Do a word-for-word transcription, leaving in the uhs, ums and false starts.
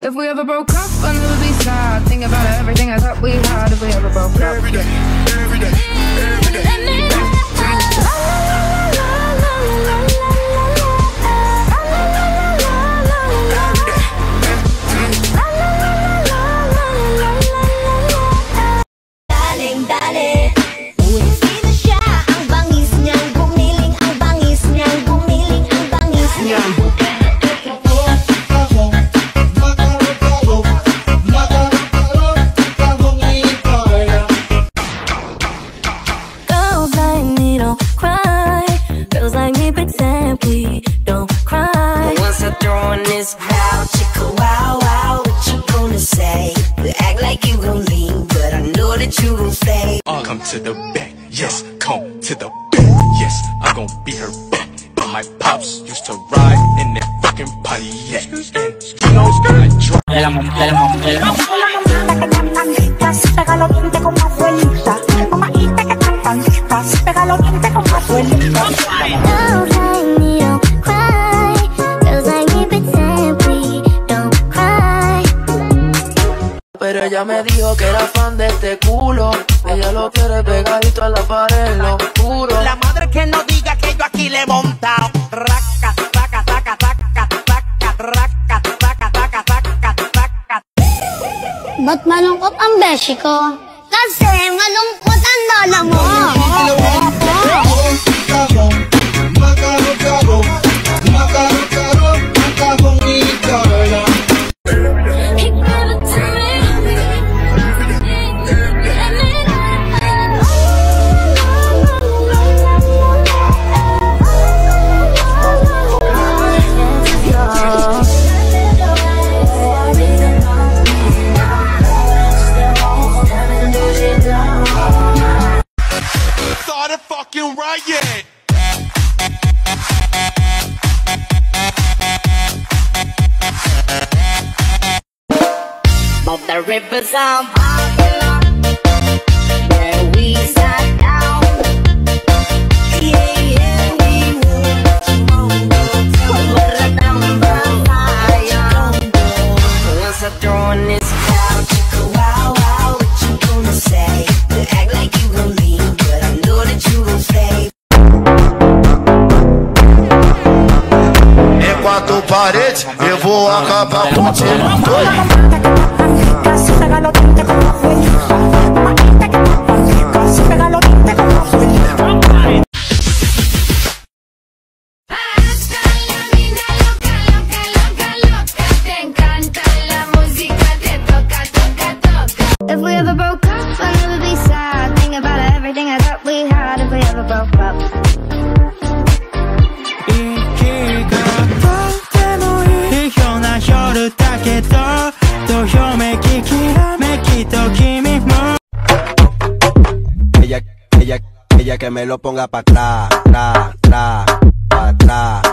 If we ever broke up, I'll never be sad. Think about everything I thought we had. If we ever broke up, every day, every day, every day. Darling, darling, oh see the shine. Ang bangis niyang gumiling, ang bangis niyang gumiling, ang bangis niyang. Throwing this wow, chicka wow wow, what you gonna say? You act like you gon' leave, but I know that you gon' stay. I'll come to the back, yes, come to the back, yes, I gon' beat her back. But my pops used to ride in that fucking Pontiac, and you know I drive. Dela mom, dela mom, dela mom. Pega los dientes con más suelita, mamita que tan tan ricas. Pega los dientes con más suelita. Pero ella me dijo que era fan de este culo. Ella lo quiere pegadito a la pared, lo juro. La madre que no diga que yo aquí le he montado. Raca, taca, taca, taca, taca, raca, taca, taca, taca, taca. Ba't malungkot ang beshi ko? Kasi malungkot ang lola mo. Fucking riot. Of the rivers of Babylon, where we sat down, yeah, yeah, we were down by fire. Once I've drawn this cloud, chicka wow wow, what you gonna say? You act like you gon' leave, but I know that you gon' stay. É quatro paredes, eu vou acabar com você. If we ever broke up, I'll never be sad. Think about everything I thought we had. If we ever broke up. Ella, ella, ella que me lo ponga pa' atrás, atrás, atrás, atrás.